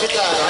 Gennaro,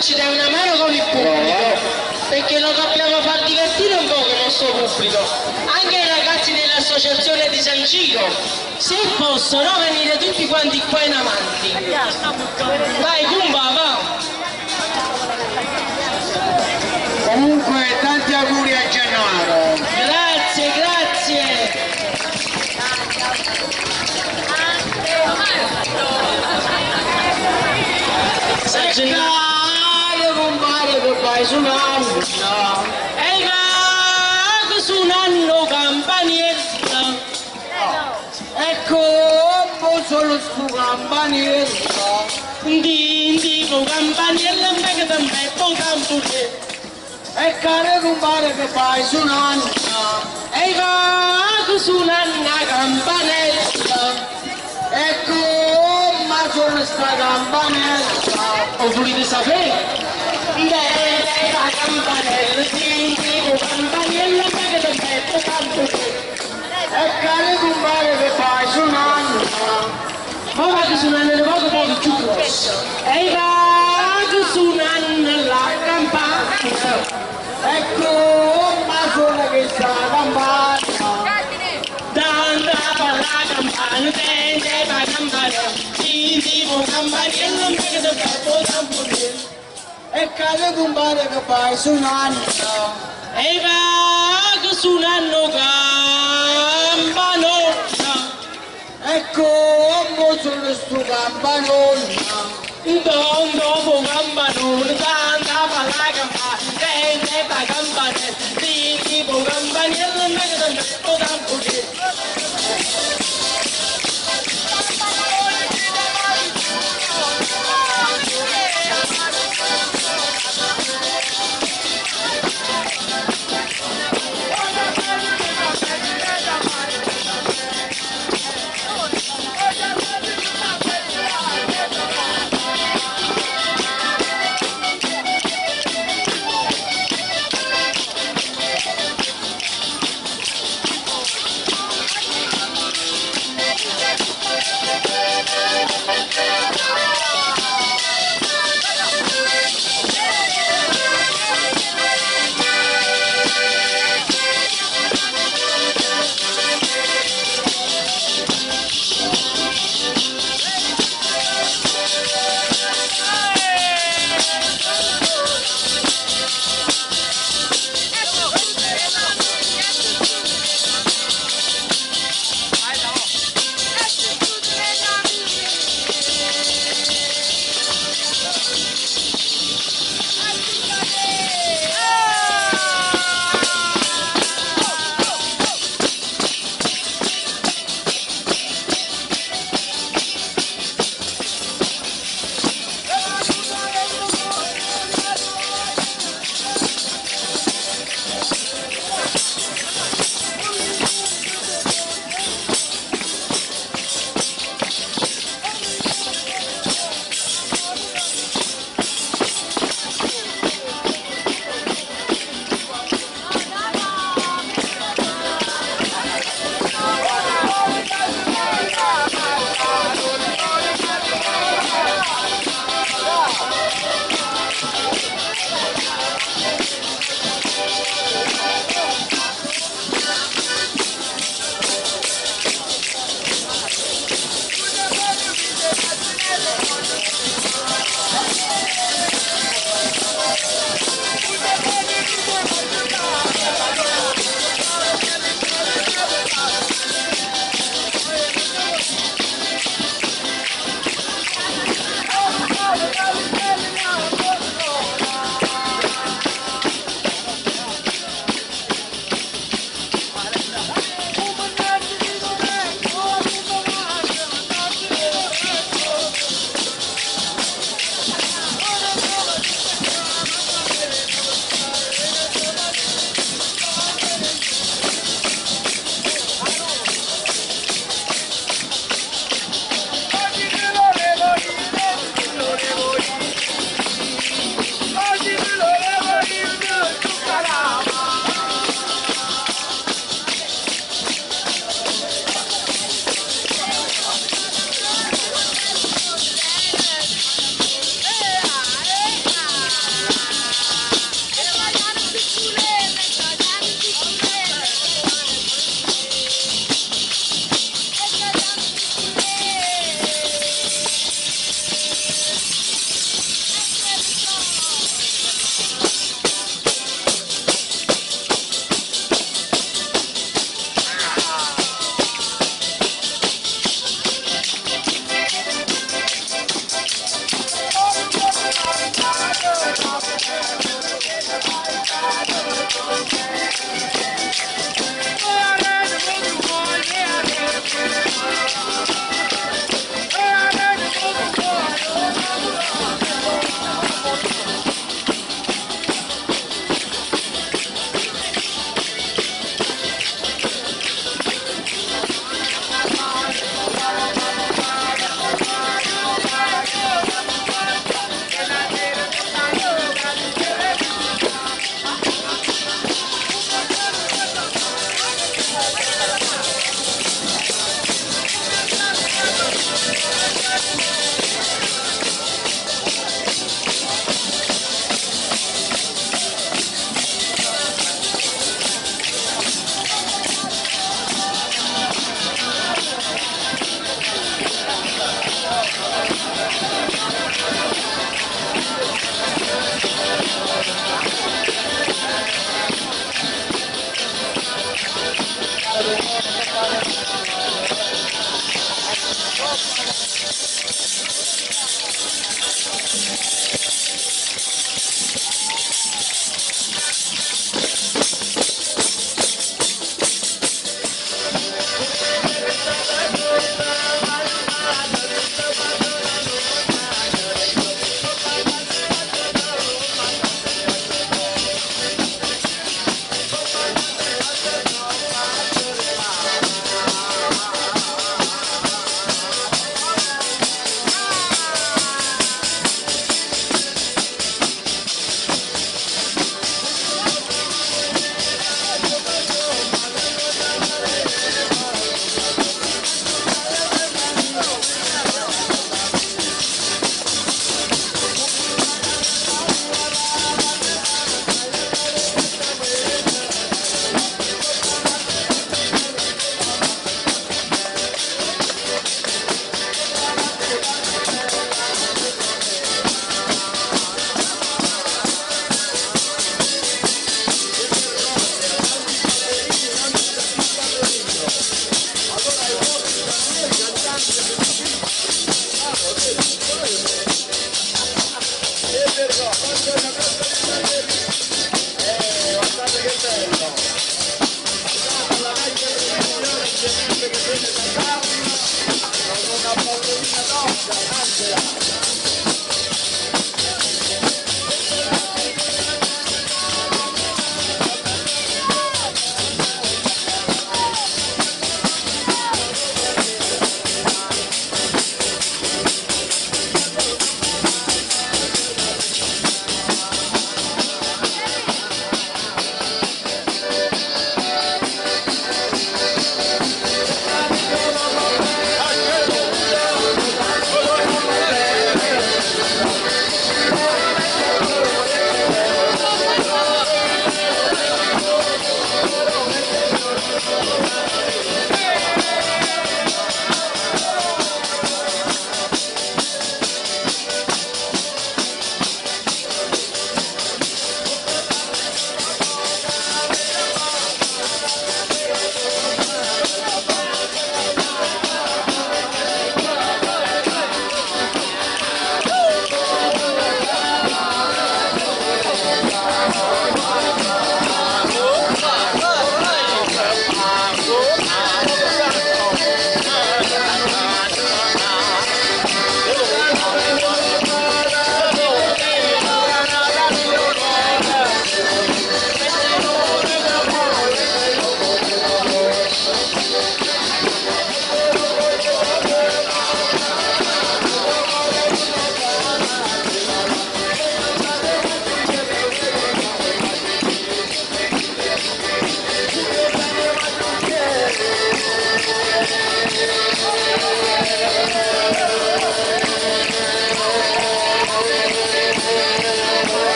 Ci dai una mano con il pubblico, perché lo dobbiamo far divertire un po' con il nostro pubblico, anche i ragazzi dell'associazione di San Cico, se possono venire tutti quanti qua in avanti. Vai Pumba, va! Comunque tanti auguri a Gennaro. Grazie, grazie. San Gennaro. Suonando campanella, ecco solo su campanella, dico campanella che da me portando te, e care compare che fai suonando, ecco suonando campanella, ecco ma solo sta campanella, o volete sapere? La campanella, dico campanella che da me portando te, e care compare che fai suonando, ora che suonando le cose poco più grosse, e vado suonando la campanella, ecco ma suona che sta campana, danda la campana, tende la campana, dico campanella che da me portando te. E cade compare che fai suonando, e va suonando campanona, ecco un po' solo su campanona, don dopo campanona, andava la campana, tende la campanella, di tipo campanella, non è che tanto tanto che...